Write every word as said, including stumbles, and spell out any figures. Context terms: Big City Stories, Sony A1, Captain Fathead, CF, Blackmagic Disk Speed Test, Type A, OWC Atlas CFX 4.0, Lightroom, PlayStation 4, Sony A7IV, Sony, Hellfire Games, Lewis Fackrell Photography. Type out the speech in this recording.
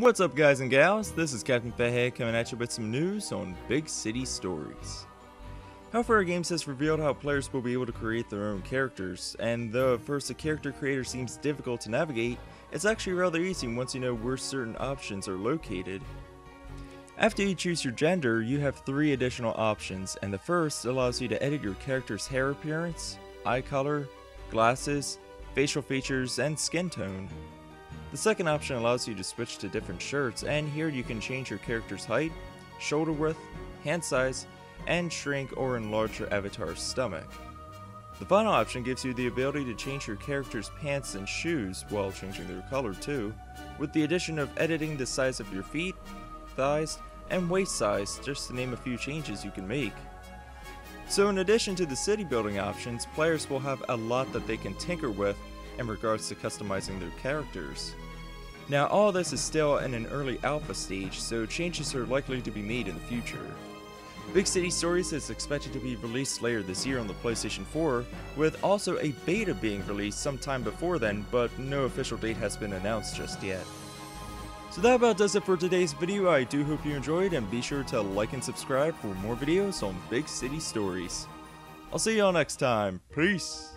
What's up, guys and gals? This is Captain Fathead coming at you with some news on Big City Stories. Hellfire Games has revealed how players will be able to create their own characters, and though at first the character creator seems difficult to navigate, it's actually rather easy once you know where certain options are located. After you choose your gender, you have three additional options, and the first allows you to edit your character's hair appearance, eye color, glasses, facial features, and skin tone. The second option allows you to switch to different shirts, and here you can change your character's height, shoulder width, hand size, and shrink or enlarge your avatar's stomach. The final option gives you the ability to change your character's pants and shoes while changing their color too, with the addition of editing the size of your feet, thighs, and waist size, just to name a few changes you can make. So in addition to the city building options, players will have a lot that they can tinker with in regards to customizing their characters. Now all this is still in an early alpha stage, so changes are likely to be made in the future. Big City Stories is expected to be released later this year on the PlayStation four, with also a beta being released sometime before then, but no official date has been announced just yet. So that about does it for today's video. I do hope you enjoyed, and be sure to like and subscribe for more videos on Big City Stories. I'll see y'all next time. Peace!